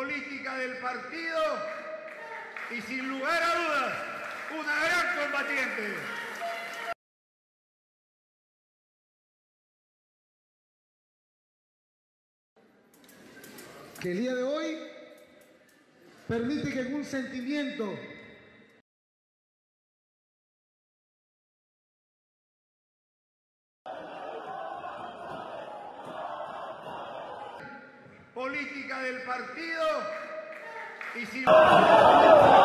política del partido y sin lugar a dudas, una gran combatiente. Que el día de hoy permite que algún sentimiento política del partido y sin